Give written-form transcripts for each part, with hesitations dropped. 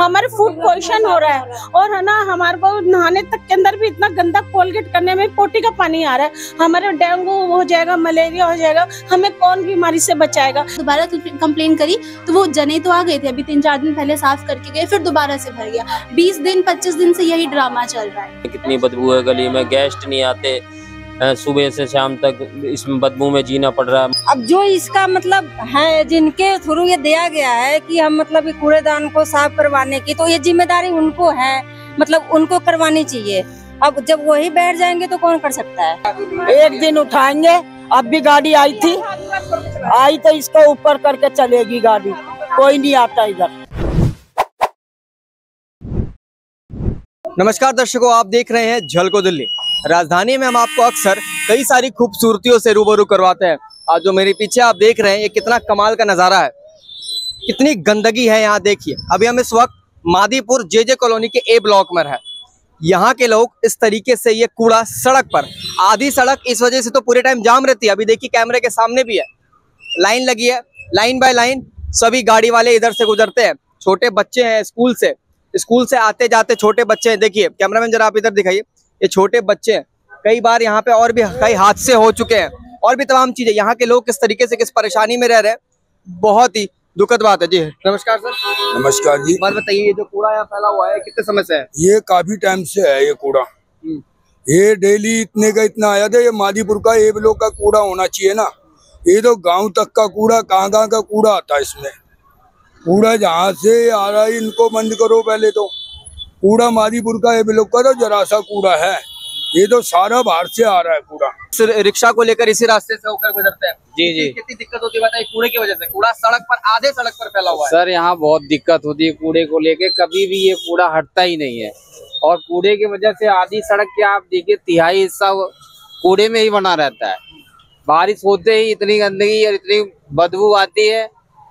हमारे food poison हो रहा है और है ना हमारे को नहाने तक के अंदर भी इतना गंदा कोलगेट करने में पोटी का पानी आ रहा है। हमारे डेंगू हो जाएगा, मलेरिया हो जाएगा, हमें कौन बीमारी से बचाएगा। दोबारा कंप्लेन करी तो वो जने तो आ गए थे, अभी 3-4 दिन पहले साफ करके गए, फिर दोबारा से भर गया। 20 दिन 25 दिन से यही ड्रामा चल रहा है। कितनी बदबू है गली में, गेस्ट नहीं आते, सुबह से शाम तक इसमें बदबू में जीना पड़ रहा है। अब जो इसका मतलब है जिनके थ्रू ये दिया गया है कि हम मतलब कूड़ेदान को साफ करवाने की, तो ये जिम्मेदारी उनको है, मतलब उनको करवानी चाहिए। अब जब वही बैठ जाएंगे तो कौन कर सकता है। एक दिन उठाएंगे, अब भी गाड़ी आई थी, आई तो इसको ऊपर करके चलेगी गाड़ी, कोई नहीं आता इधर। नमस्कार दर्शकों, आप देख रहे हैं झलको दिल्ली। राजधानी में हम आपको अक्सर कई सारी खूबसूरतियों से रूबरू करवाते हैं। आज जो मेरे पीछे आप देख रहे हैं, ये कितना कमाल का नज़ारा है, कितनी गंदगी है यहाँ देखिए। अभी हम इस वक्त मादीपुर जे कॉलोनी के ए ब्लॉक में है। यहाँ के लोग इस तरीके से ये कूड़ा सड़क पर, आधी सड़क इस वजह से तो पूरे टाइम जाम रहती है। अभी देखिए कैमरे के सामने भी है, लाइन लगी है, लाइन बाय लाइन सभी गाड़ी वाले इधर से गुजरते हैं। छोटे बच्चे हैं, स्कूल से आते जाते छोटे बच्चे हैं। देखिए कैमरामैन जरा आप इधर दिखाइए, ये छोटे बच्चे हैं। कई बार यहाँ पे और भी कई हादसे हो चुके हैं और भी तमाम चीजें। यहाँ के लोग किस तरीके से, किस परेशानी में रह रहे हैं, बहुत ही दुखद बात है जी। नमस्कार सर। नमस्कार जी। बात बताइए, ये जो कूड़ा यहाँ फैला हुआ है कितने समय से है? ये काफी टाइम से है ये कूड़ा, ये डेली इतने का इतना आया था। ये मादीपुर का ए ब्लॉक का कूड़ा होना चाहिए ना, ये तो गाँव तक का कूड़ा, कहाँ का कूड़ा आता है इसमें। कूड़ा जहाँ से आ रहा है इनको बंद करो पहले तो। कूड़ा मादीपुर का ये ब्लॉक का तो जरा सा कूड़ा है, ये तो सारा बाहर से आ रहा है कूड़ा। रिक्शा को लेकर इसी रास्ते से होकर गुजरते हैं जी जी। कितनी दिक्कत होती है बताइए कूड़े की वजह से? कूड़ा सड़क पर, आधे सड़क पर फैला हुआ है। सर यहाँ बहुत दिक्कत होती है कूड़े को लेके, कभी भी ये कूड़ा हटता ही नहीं है। और कूड़े की वजह से आधी सड़क के आप देखिए तिहाई हिस्सा कूड़े में ही बना रहता है। बारिश होते ही इतनी गंदगी और इतनी बदबू आती है,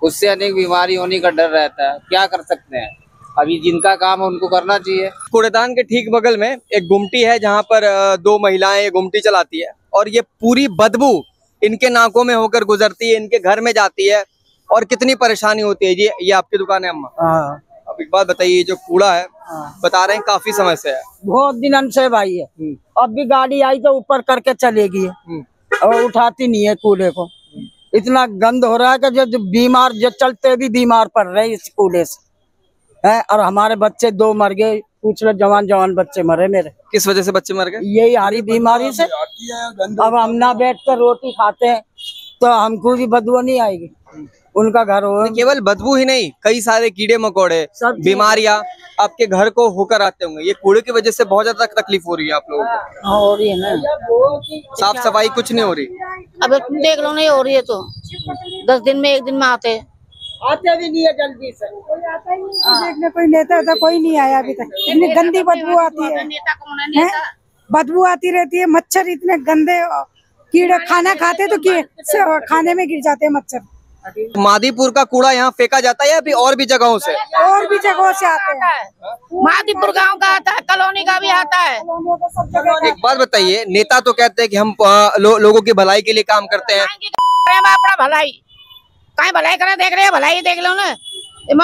उससे अनेक बीमारी होने का डर रहता है। क्या कर सकते हैं, अभी जिनका काम है उनको करना चाहिए। कूड़ेदान के ठीक बगल में एक गुमटी है, जहां पर 2 महिलाएं गुमटी चलाती है और ये पूरी बदबू इनके नाकों में होकर गुजरती है, इनके घर में जाती है और कितनी परेशानी होती है जी। ये आपकी दुकान है अम्मा? हाँ। अब एक बात बताइए, जो कूड़ा है बता रहे हैं काफी समय से है, बहुत दिन से भाई है। अब भी गाड़ी आई तो ऊपर करके चलेगी और उठाती नहीं है कूड़े को। इतना गंद हो रहा है कि जो बीमार, जो चलते भी बीमार पड़ रहे हैं इस कूड़े से है। और हमारे बच्चे 2 मर गए, पूछ लो, जवान बच्चे मरे मेरे। किस वजह से बच्चे मर गए? यही हरी बीमारी से। अब हम ना बैठकर रोटी खाते हैं तो हमको भी बदबू नहीं आएगी, उनका घर हो। केवल बदबू ही नहीं, कई सारे कीड़े मकोड़े, बीमारियां आपके घर को होकर आते होंगे। ये कूड़े की वजह से बहुत ज्यादा तकलीफ हो रही है आप लोगों को? हो रही है ना, साफ सफाई कुछ नहीं हो रही। अब देख लो नहीं हो रही है तो 10 दिन में 1 दिन में आते भी नहीं है जल्दी से। कोई आता ही नहीं देखने, कोई नेता था कोई नहीं आया अभी तक। इतनी गंदी बदबू आती है, बदबू आती रहती है। मच्छर इतने गंदे, कीड़े खाना खाते तो खाने में गिर जाते हैं मच्छर। मादीपुर का कूड़ा यहाँ फेंका जाता है या भी और भी जगहों से? और भी जगहों से आता है, मादीपुर गांव का आता है, कॉलोनी का भी आता है। एक बात बताइए, नेता तो कहते हैं कि हम लोगों की भलाई के लिए काम करते हैं। अपना भलाई कहीं भलाई करें, देख रहे हैं भलाई देख लो ना,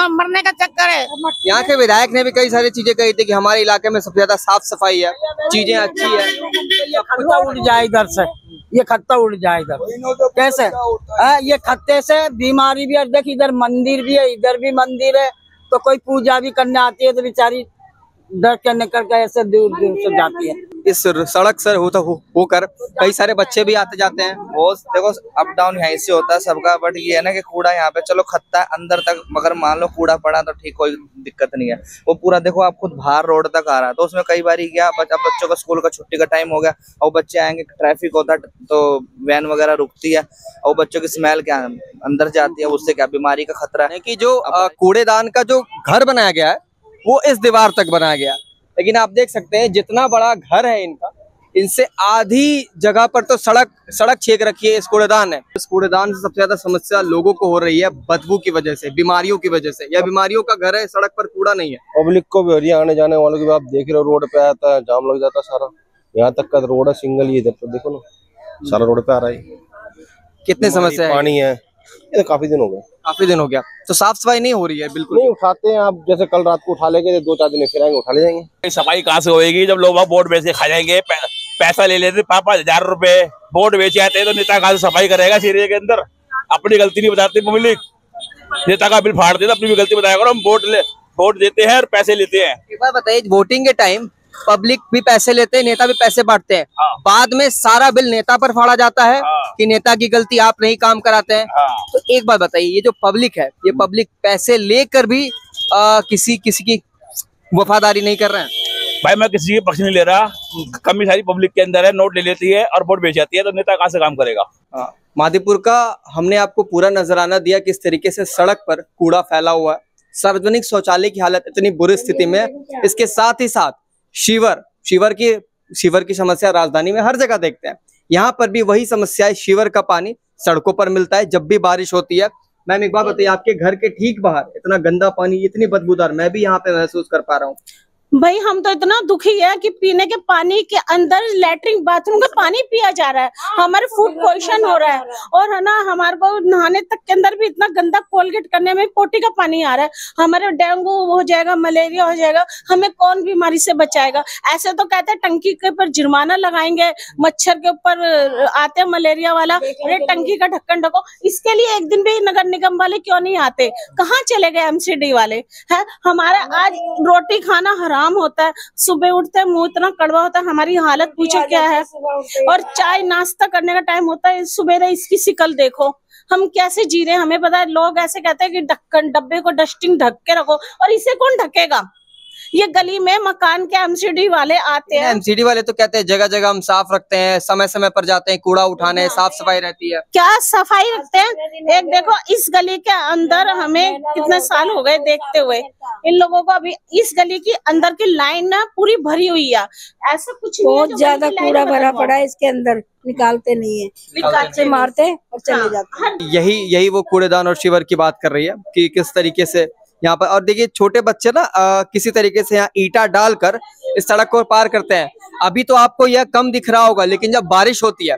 मरने का चक्कर है। यहाँ के विधायक ने भी कई सारी चीजें कही थी कि हमारे इलाके में सबसे ज्यादा साफ सफाई है, चीजें अच्छी है। ये खत्ता उड़ जाए इधर से, ये खत्ता उड़ जाए इधर कैसे है? ये खत्ते से बीमारी भी है। देख इधर मंदिर भी है, इधर भी मंदिर है, तो कोई पूजा भी करने आती है तो बेचारी डर के निकल के ऐसे दूर दूर से जाती है। इस सड़क से होकर कई सारे बच्चे भी आते जाते हैं। बहुत देखो अप डाउन यहाँ से होता है सबका, बट ये है ना कि कूड़ा यहाँ पे चलो खत्ता अंदर तक, मगर मान लो कूड़ा पड़ा तो ठीक, कोई दिक्कत नहीं है। वो पूरा देखो आप खुद बाहर रोड तक आ रहा है, तो उसमें कई बार ही क्या बच्चों का स्कूल का छुट्टी का टाइम हो गया और बच्चे आएंगे, ट्रैफिक होता तो वैन वगैरह रुकती है और बच्चों की स्मेल क्या अंदर जाती है, उससे क्या बीमारी का खतरा है। कि जो कूड़ेदान का जो घर बनाया गया है वो इस दीवार तक बनाया गया, लेकिन आप देख सकते हैं जितना बड़ा घर है इनका, इनसे आधी जगह पर तो सड़क छेक रखी है इस कूड़ेदान है। इस कूड़ेदान से सबसे ज्यादा समस्या लोगों को हो रही है बदबू की वजह से, बीमारियों की वजह से। यह बीमारियों का घर है, सड़क पर कूड़ा नहीं है। पब्लिक को भी हो रही है, आने जाने वालों की। आप देख रहे हो रोड पे आता है, जाम लग जाता है सारा, यहाँ तक का रोड है सिंगल ही, इधर तो देखो ना सारा रोड पे आ रहा है। कितनी समस्या है, पानी है, ये तो काफी दिन हो गए, तो साफ सफाई नहीं हो रही है बिल्कुल। नहीं उठाते हैं आप, जैसे कल रात को उठा लेंगे, 2-4 दिन फिर आएंगे उठा ले जाएंगे। सफाई कहाँ से होगी जब लोग बोर्ड बेच के खा जाएंगे, पैसा ले लेते 5-5 हजार रूपए बोर्ड बेचे आते हैं, तो नेता कहाँ से सफाई करेगा इस एरिया के अंदर। अपनी गलती नहीं बताते पब्लिक, नेता का बिल फाड़ देते, अपनी भी गलती बताया करो। हम वोट देते हैं और पैसे लेते हैं। एक बार बताइए, वोटिंग के टाइम पब्लिक भी पैसे लेते हैं, नेता भी पैसे बांटते हैं, बाद में सारा बिल नेता पर फाड़ा जाता है कि नेता की गलती, आप नहीं काम कराते हैं। तो एक बार बताइए, ये जो पब्लिक है, ये पब्लिक पैसे लेकर भी किसी की वफादारी नहीं कर रहे हैं। भाई मैं किसी के पक्ष नहीं ले रहा, कमी सारी पब्लिक के अंदर है, नोट ले लेती है और वोट बेच जाती है, तो नेता कहाँ से काम करेगा। माधीपुर का हमने आपको पूरा नजराना दिया, किस तरीके से सड़क पर कूड़ा फैला हुआ है, सार्वजनिक शौचालय की हालत इतनी बुरी स्थिति में है। इसके साथ ही साथ शीवर की समस्या राजधानी में हर जगह देखते हैं, यहाँ पर भी वही समस्या है। शीवर का पानी सड़कों पर मिलता है जब भी बारिश होती है। मैम एक बात बताइए, आपके घर के ठीक बाहर इतना गंदा पानी, इतनी बदबूदार, मैं भी यहाँ पे महसूस कर पा रहा हूँ। भाई हम तो इतना दुखी है कि पीने के पानी के अंदर लैट्रिन बाथरूम का पानी पिया जा रहा है, हमारे फूड पॉइजन हो रहा है, और है ना हमारे को नहाने तक के अंदर भी इतना गंदा कोलगेट करने में पोटी का पानी आ रहा है। हमारे डेंगू हो जाएगा, मलेरिया हो जाएगा, हमें कौन बीमारी से बचाएगा। ऐसे तो कहते हैं टंकी के ऊपर जुर्माना लगाएंगे, मच्छर के ऊपर आते हैं मलेरिया वाला, अरे टंकी का ढक्कन ढको। इसके लिए एक दिन भी नगर निगम वाले क्यों नहीं आते, कहाँ चले गए MCD वाले है। हमारा आज रोटी खाना आराम होता है, सुबह उठते हैं मुंह इतना कड़वा होता है, हमारी हालत पूछो क्या है। और चाय नाश्ता करने का टाइम होता है, सुबह इसकी शिकल देखो, हम कैसे जी रहे हैं। हमें पता है लोग ऐसे कहते हैं कि ढक्कन डब्बे को डस्टिंग ढक के रखो, और इसे कौन ढकेगा। ये गली में मकान के MCD वाले आते हैं, MCD वाले तो कहते हैं जगह जगह हम साफ रखते हैं, समय समय पर जाते हैं कूड़ा उठाने, साफ सफाई रहती है। क्या सफाई रखते हैं, एक देखो इस गली के अंदर हमें कितने साल हो गए देखते हुए, इन लोगों को अभी इस गली के अंदर की लाइन ना पूरी भरी हुई है। ऐसा कुछ बहुत ज्यादा कूड़ा भरा पड़ा है इसके अंदर, निकालते नहीं है, निकालते मारते और चले जाते। यही वो कूड़ेदान और शिविर की बात कर रही है कि किस तरीके से यहाँ पर, और देखिए छोटे बच्चे ना किसी तरीके से यहाँ ईटा डालकर इस सड़क को पार करते हैं। अभी तो आपको यह कम दिख रहा होगा, लेकिन जब बारिश होती है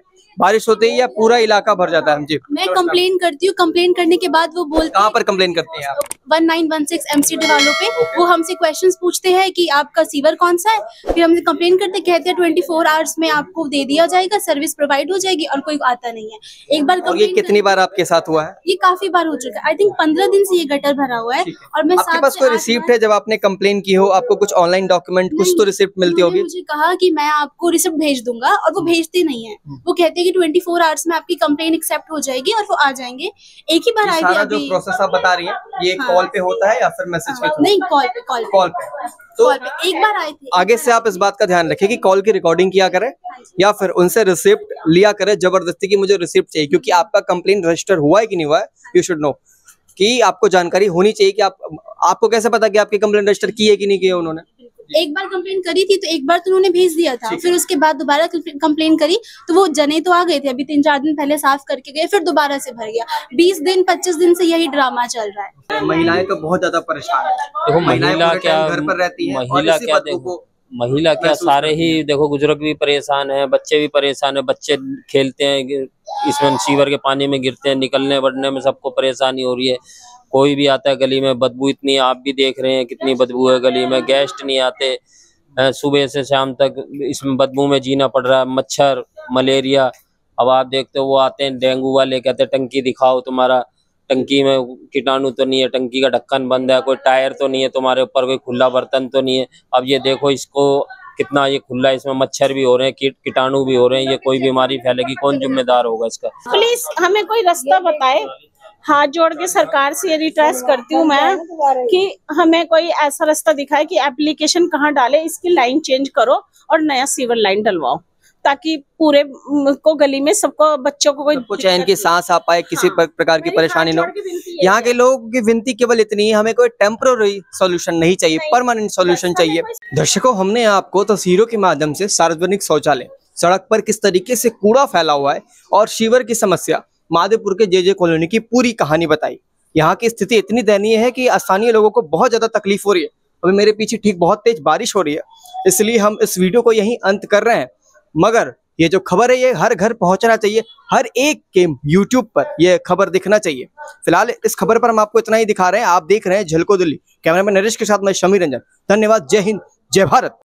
यह पूरा इलाका भर जाता है। जी मैं कंप्लेन करती हूँ, कंप्लेन करने के बाद वो बोलते हैं। कहाँ पर कंप्लेन करते हैं आप? 1916 MCD वालों पे। वो हमसे क्वेश्चंस पूछते हैं कि आपका सीवर कौन सा है, फिर हमसे कंप्लेन करते, कहते हैं 24 आवर्स में आपको दे दिया जाएगा, सर्विस प्रोवाइड हो जाएगी, और कोई आता नहीं है। एक बार ये कितनी बार आपके साथ हुआ है? ये काफी बार हो चुका है, आई थिंक 15 दिन से ये गटर भरा हुआ है। और मैं आपके पास कोई रिसिप्ट है जब आपने कंप्लेन की हो, आपको कुछ ऑनलाइन डॉक्यूमेंट, कुछ तो रिसिप्ट मिलती होगी। मुझे कहा कि मैं आपको रिसिप्ट भेज दूंगा, और वो भेजते नहीं है। वो कहते हैं कि 24 आवर्स में आपकी कंप्लेन एक्सेप्ट हो जाएगी और वो आ जाएंगे। एक ही बार आएगा। जो प्रोसेस आप बता रही है ये कॉल पे होता है या फिर मैसेज पे? नहीं, कॉल पे। तो एक बार आए थे। आगे से आप इस बात का ध्यान रखें कि कॉल की रिकॉर्डिंग किया करें या फिर उनसे रिसिप्ट लिया करें जबरदस्ती की मुझे रिसिप्ट चाहिए, क्योंकि आपका कंप्लेन रजिस्टर हुआ है कि नहीं हुआ है, यू शुड नो कि आपको जानकारी होनी चाहिए कि आपको कैसे पता कि आपकी कंप्लेन रजिस्टर की है कि नहीं की है उन्होंने। एक बार कंप्लेन करी थी तो एक बार तो उन्होंने भेज दिया था, फिर उसके बाद दोबारा कंप्लेन करी तो वो जने तो आ गए थे, अभी 3-4 दिन पहले साफ करके गए, फिर दोबारा से भर गया। 25 दिन से यही ड्रामा चल रहा है। महिलाएं तो बहुत ज्यादा परेशान है, देखो महिला क्या घर पर रहती है, महिला क्या सारे ही, देखो बुजुर्ग भी परेशान है, बच्चे भी परेशान है, बच्चे खेलते हैं इसमें, शीवर के पानी में गिरते हैं, निकलने बढ़ने में सबको परेशानी हो रही है। कोई भी आता है गली में, बदबू इतनी, आप भी देख रहे हैं कितनी बदबू है गली में, गेस्ट नहीं आते, सुबह से शाम तक इसमें बदबू में जीना पड़ रहा है। मच्छर मलेरिया, अब आप देखते हो वो आते हैं डेंगू वाले, कहते हैं टंकी दिखाओ, तुम्हारा टंकी में कीटाणु तो नहीं है, टंकी का ढक्कन बंद है, कोई टायर तो नहीं है तुम्हारे ऊपर, कोई खुला बर्तन तो नहीं है। अब ये देखो इसको कितना ये खुला है, इसमें मच्छर भी हो रहे हैं, कीटाणु भी हो रहे हैं, ये कोई बीमारी फैलेगी, कौन जिम्मेदार होगा इसका। प्लीज हमें कोई रास्ता बताए, हाथ जोड़ के सरकार से ये रिक्वेस्ट करती हूँ मैं कि हमें कोई ऐसा रास्ता दिखाए कि एप्लीकेशन कहाँ डाले, इसकी लाइन चेंज करो और नया सीवर लाइन डलवाओ, ताकि पूरे को गली में सबको, बच्चों को कोई चैन की सांस आ पाए, किसी प्रकार की परेशानी ना हो। यहाँ के लोगों की विनती केवल इतनी है, हमें कोई टेम्पररी सॉल्यूशन नहीं चाहिए, परमानेंट सॉल्यूशन चाहिए। दर्शकों हमने आपको तस्वीरों के माध्यम से सार्वजनिक शौचालय, सड़क पर किस तरीके से कूड़ा फैला हुआ है और शीवर की समस्या, माधेपुर के JJ कॉलोनी की पूरी कहानी बताई। यहाँ की स्थिति इतनी दयनीय है कि स्थानीय लोगों को बहुत ज्यादा तकलीफ हो रही है। अभी मेरे पीछे ठीक बहुत तेज बारिश हो रही है, इसलिए हम इस वीडियो को यहीं अंत कर रहे हैं, मगर ये जो खबर है ये हर घर पहुंचना चाहिए, हर एक के यूट्यूब पर ये खबर दिखना चाहिए। फिलहाल इस खबर पर हम आपको इतना ही दिखा रहे हैं। आप देख रहे हैं झलको दिल्ली, कैमरामैन नरेश के साथ मैं शमीरंजन। धन्यवाद, जय हिंद, जय भारत।